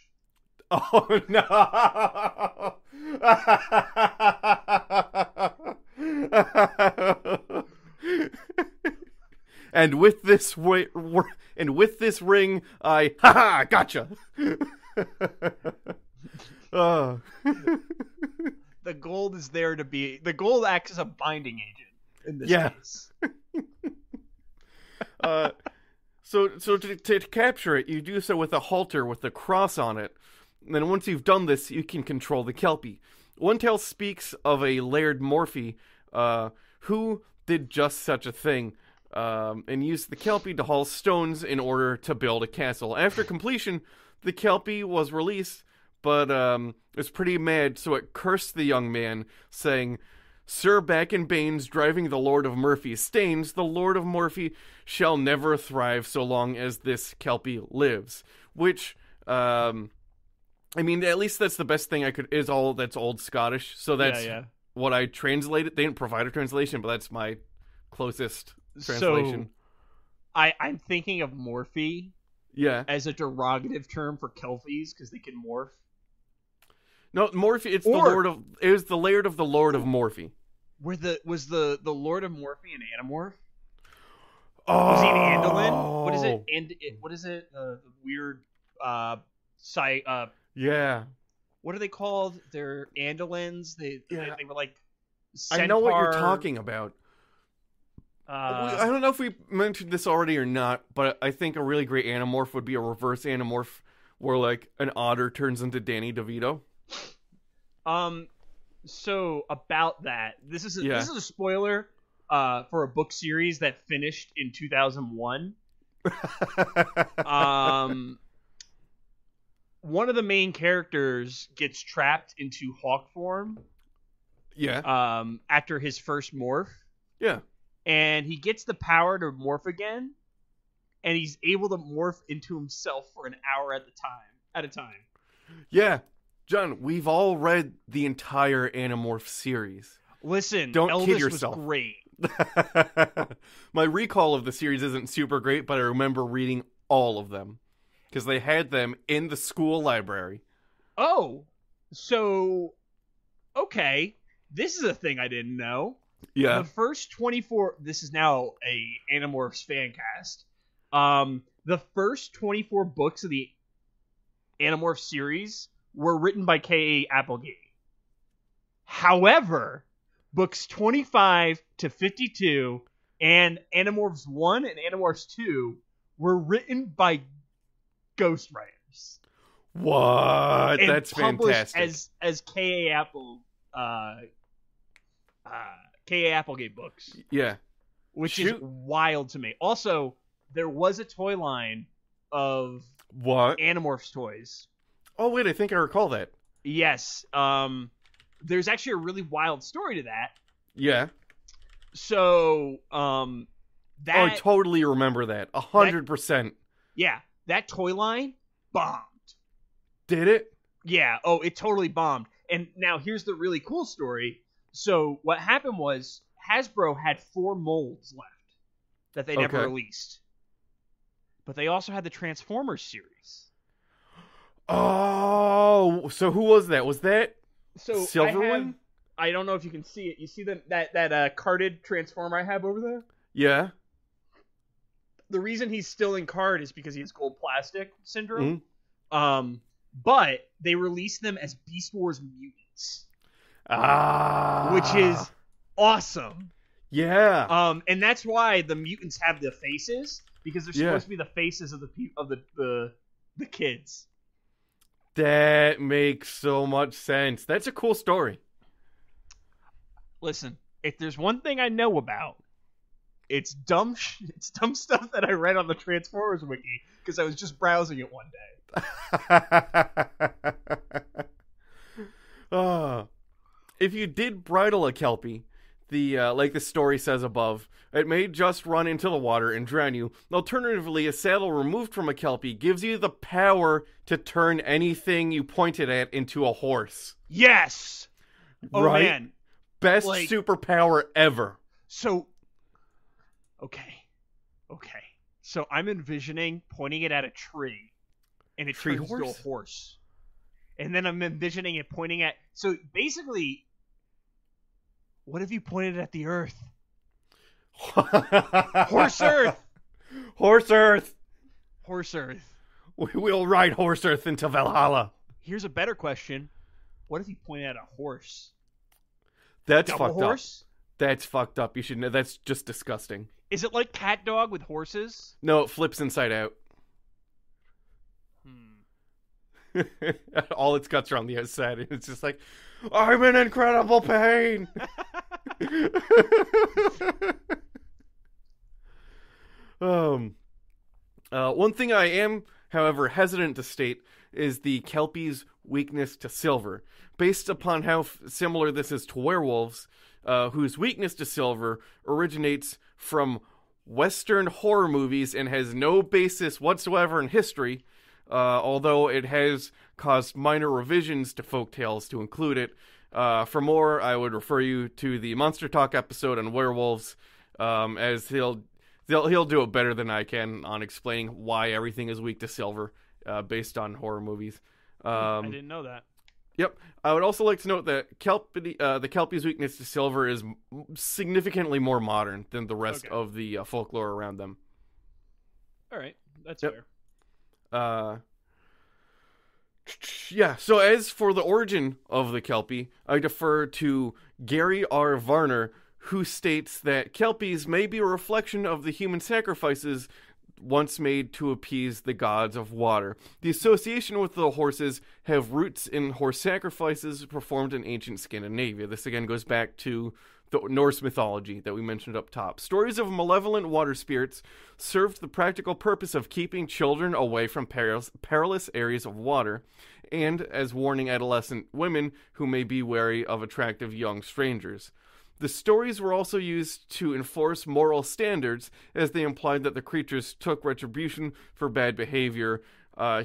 Oh, no! And with this ring, I... Ha-ha! Gotcha! Oh. The gold is there to be... The gold acts as a binding agent in this case. So to capture it, you do so with a halter with a cross on it. And then once you've done this, you can control the Kelpie. One tale speaks of a Laird Morphy who did just such a thing and used the Kelpie to haul stones in order to build a castle. After completion, the Kelpie was released, but was pretty mad, so it cursed the young man, saying... Sir Back and Baines, driving the Lord of Murphy stains, the Lord of Murphy shall never thrive so long as this Kelpie lives. Which, I mean, at least that's the best thing I could, is all that's Old Scottish. So that's what I translated. They didn't provide a translation, but that's my closest translation. So, I'm thinking of Morphy as a derogative term for Kelpies, because they can morph. No, Morphy. It's the Lord of. It was the Laird of the Lord of Morphy. Was the Lord of Morphy an Animorph? Oh, was he an Andolin? What is it? What is it? The weird yeah. What are they called? They're Andolins. They were like. Centaur. I know what you're talking about. I don't know if we mentioned this already or not, but I think a really great Animorph would be a reverse Animorph, where like an otter turns into Danny DeVito. So about that, this is a spoiler, for a book series that finished in 2001. One of the main characters gets trapped into hawk form. Yeah. After his first morph. Yeah. And he gets the power to morph again, and he's able to morph into himself for an hour at a time. Yeah. John, we've all read the entire Animorph series. Listen, don't Elvis kid yourself. Was great. My recall of the series isn't super great, but I remember reading all of them because they had them in the school library. oh, so, okay, this is a thing I didn't know. Yeah. The first 24, this is now a Animorphs fan cast. The first 24 books of the Animorphs series were written by K.A. Applegate. However, books 25 to 52 and Animorphs 1 and Animorphs 2 were written by ghostwriters. What? And that's fantastic. As K.A. Apple, K.A. Applegate books. Yeah. Which is wild to me. Also, there was a toy line of Animorphs toys. Oh, wait, I think I recall that. Yes. There's actually a really wild story to that. Yeah. So, that... I totally remember that. 100%. Yeah. That toy line bombed. Did it? Yeah. Oh, it totally bombed. And now here's the really cool story. So what happened was Hasbro had 4 molds left that they never released. But they also had the Transformers series. Oh, so who was that? Was that... So Silverwing? I don't know if you can see it. You see that carded Transformer I have over there? Yeah. The reason he's still in card is because he has gold plastic syndrome. Mm-hmm. But they released them as Beast Wars mutants. Ah. Which is awesome. Yeah. And that's why the mutants have the faces, because they're supposed to be the faces of the kids. That makes so much sense. That's a cool story. Listen, if there's one thing I know about, it's dumb stuff that I read on the Transformers Wiki, because I was just browsing it one day. If you did bridle a Kelpie, like the story says above, it may just run into the water and drown you. Alternatively, a saddle removed from a Kelpie gives you the power to turn anything you pointed at into a horse. Yes! Oh, right? Man. Best superpower ever. So, okay. So I'm envisioning pointing it at a tree, and it turns into a horse. And then I'm envisioning it pointing at... So basically, what if you pointed at the earth? Horse Earth! Horse Earth! Horse Earth. We will ride Horse Earth into Valhalla. Here's a better question. What if you point at a horse? That's double fucked horse? Up. That's fucked up. You should know. That's just disgusting. Is it like Cat Dog with horses? No, it flips inside out. All its guts are on the outside, and it's just like, I'm in incredible pain! One thing I am, however, hesitant to state is the Kelpie's weakness to silver. Based upon how similar this is to werewolves, whose weakness to silver originates from Western horror movies and has no basis whatsoever in history, although it has caused minor revisions to folktales to include it. For more, I would refer you to the Monster Talk episode on werewolves, as he'll do it better than I can on explaining why everything is weak to silver, based on horror movies. I didn't know that. Yep. I would also like to note that the Kelpie's weakness to silver is significantly more modern than the rest of the folklore around them. All right. That's fair. Yeah, so as for the origin of the Kelpie, I defer to Gary R. Varner, who states that Kelpies may be a reflection of the human sacrifices once made to appease the gods of water. The association with the horses have roots in horse sacrifices performed in ancient Scandinavia. This again goes back to the Norse mythology that we mentioned up top. Stories of malevolent water spirits served the practical purpose of keeping children away from perilous areas of water, and as warning adolescent women who may be wary of attractive young strangers. The stories were also used to enforce moral standards, as they implied that the creatures took retribution for bad behavior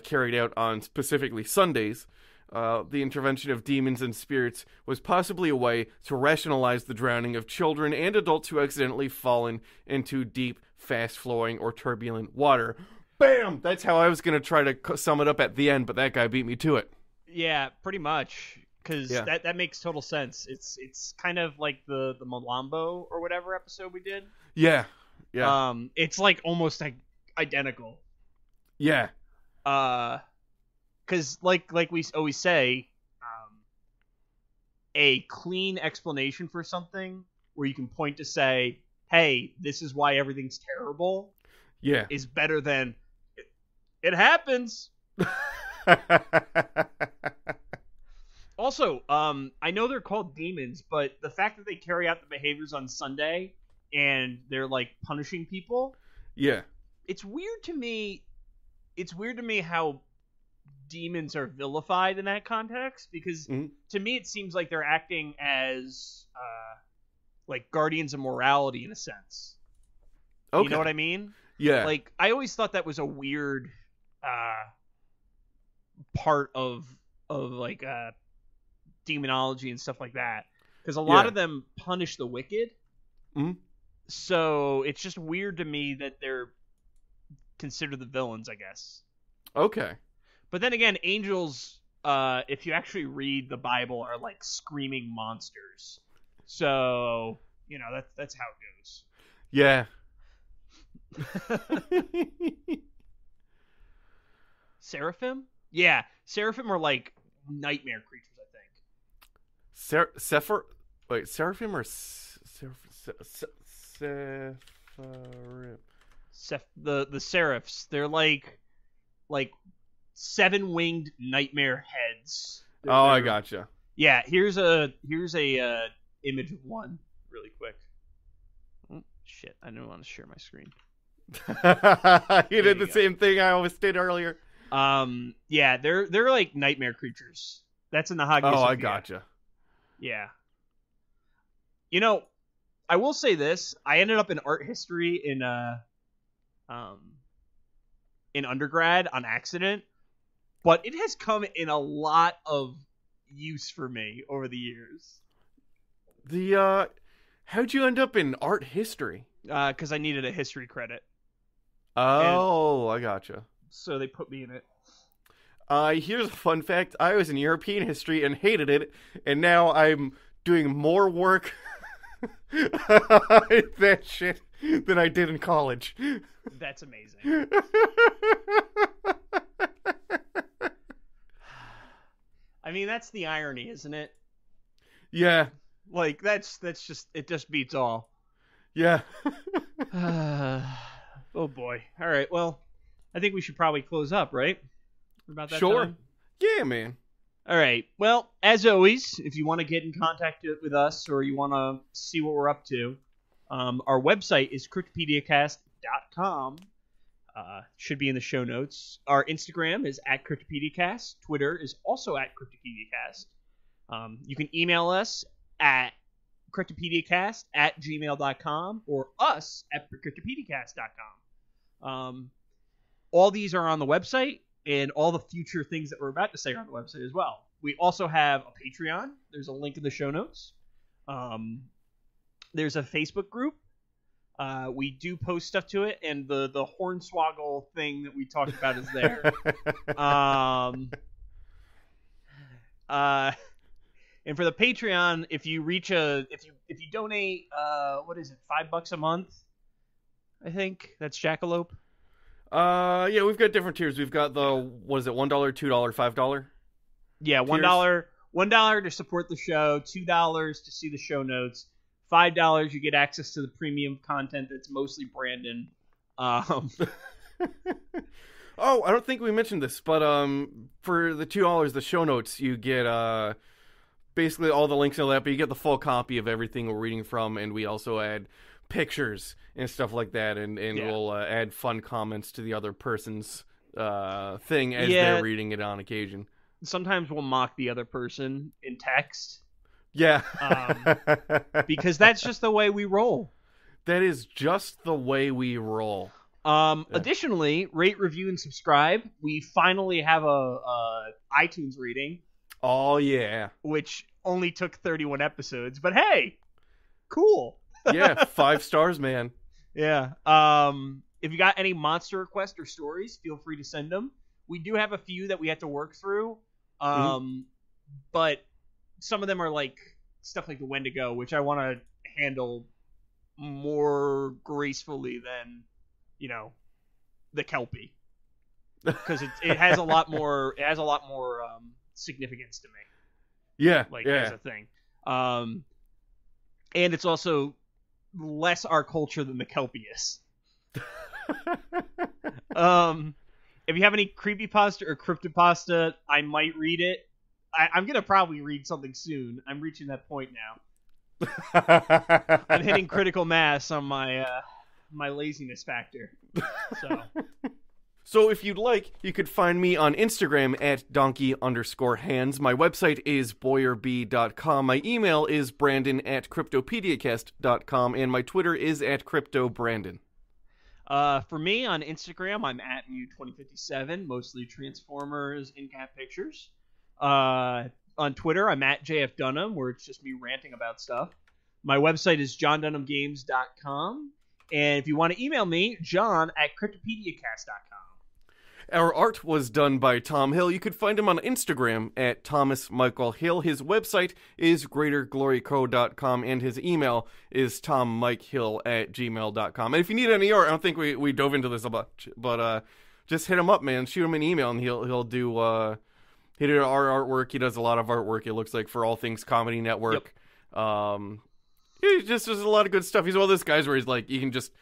carried out on specifically Sundays. The intervention of demons and spirits was possibly a way to rationalize the drowning of children and adults who accidentally fallen into deep, fast-flowing, or turbulent water. Bam! That's how I was going to try to sum it up at the end, but that guy beat me to it. Yeah, pretty much. Because that makes total sense. It's kind of like the Malambo or whatever episode we did. Yeah, yeah. It's like almost identical. Yeah. Because like we always say, a clean explanation for something where you can point to say, hey, this is why everything's terrible. Yeah, is better than it happens. Also, I know they're called demons, but the fact that they carry out the behaviors on Sunday and they're like punishing people. Yeah. It's weird to me. It's weird to me how demons are vilified in that context, because to me it seems like they're acting as like guardians of morality in a sense. Okay. You know what I mean? Yeah. Like, I always thought that was a weird part of like demonology and stuff like that, because a lot of them punish the wicked. So it's just weird to me that they're considered the villains, I guess. Okay. But then again, angels, if you actually read the Bible, are like screaming monsters. So, you know, that's how it goes. Yeah. Seraphim? Yeah, seraphim are like nightmare creatures, I think. Seraphim or Sephirim? The seraphs, they're like seven-winged nightmare heads. They're I gotcha. Yeah, here's a image of one really quick. Oh, shit, I didn't want to share my screen. You did the same thing I always did earlier. Yeah, they're like nightmare creatures. That's in the Hagia Sophia. I gotcha. Yeah. You know, I will say this. I ended up in art history in undergrad on accident, but it has come in a lot of use for me over the years. How'd you end up in art history? 'Cause I needed a history credit. Oh, I gotcha. So they put me in it. Here's a fun fact. I was in European history and hated it, and now I'm doing more work that shit than I did in college. That's amazing. I mean, that's the irony, isn't it? Yeah. Like, that's just... It just beats all. Yeah. Oh, boy. All right, well... I think we should probably close up, right? About that sure. Time? Yeah, man. All right. Well, as always, if you want to get in contact with us or you want to see what we're up to, our website is cryptopediacast.com. Should be in the show notes. Our Instagram is @CryptopediaCast. Twitter is also @CryptopediaCast. You can email us at cryptopediacast@gmail.com or us at cryptopediacast.com. All these are on the website, and all the future things that we're about to say are on the website as well. We also have a Patreon. There's a link in the show notes. There's a Facebook group. We do post stuff to it, and the Hornswoggle thing that we talked about is there. And for the Patreon, if you donate, what is it, $5 a month? I think that's Jackalope. Yeah, we've got different tiers. We've got the, what is it, $1, $2, $5? Yeah, $1 tiers. $1 to support the show, $2 to see the show notes, $5 you get access to the premium content that's mostly Brandon. Oh, I don't think we mentioned this, but for the $2, the show notes, you get basically all the links and all that, but you get the full copy of everything we're reading from, and we also add pictures and stuff like that, and we'll add fun comments to the other person's thing as they're reading it on occasion. Sometimes we'll mock the other person in text. Yeah. Because that's just the way we roll. That is just the way we roll. Additionally, rate, review, and subscribe. We finally have a iTunes rating. Oh, yeah. Which only took 31 episodes, but hey, cool. Yeah, 5 stars, man. Yeah. If you got any monster requests or stories, feel free to send them. We do have a few that we have to work through. But some of them are like stuff like the Wendigo, which I want to handle more gracefully than, you know, the Kelpie, because it has a lot more significance to me. Yeah, like as a thing, and it's also less our culture than the Kelpie is. If you have any creepypasta or cryptopasta, I might read it. I'm gonna probably read something soon. I'm reaching that point now. I'm hitting critical mass on my my laziness factor. So if you'd like, you could find me on Instagram at donkey_hands. My website is boyerb.com. My email is brandon@cryptopediacast.com, and my Twitter is @cryptobrandon. For me on Instagram, I'm at new2057, mostly Transformers in-cap pictures. On Twitter, I'm at JF Dunham, where it's just me ranting about stuff. My website is johndunhamgames.com. And if you want to email me, john@cryptopediacast.com. Our art was done by Tom Hill. You could find him on Instagram at Thomas Michael Hill. His website is greatergloryco.com, and his email is tommikehill@gmail.com. And if you need any art, I don't think we dove into this a bunch, but just hit him up, man. Shoot him an email, and he'll do he did our artwork. He does a lot of artwork, it looks like, for all things Comedy Network. Yep. He just does a lot of good stuff. He's one of those guys where he's like, you can just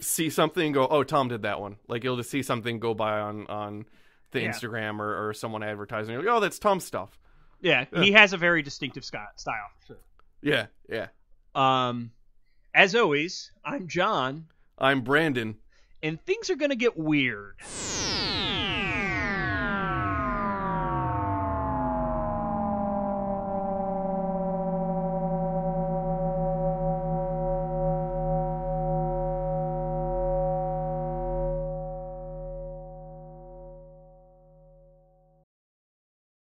see something and go, oh, Tom did that one. Like, you'll just see something go by on the Instagram or someone advertising. You're like, oh, that's Tom's stuff. Yeah, he has a very distinctive style, for sure. Yeah, yeah. As always, I'm John. I'm Brandon. And things are going to get weird.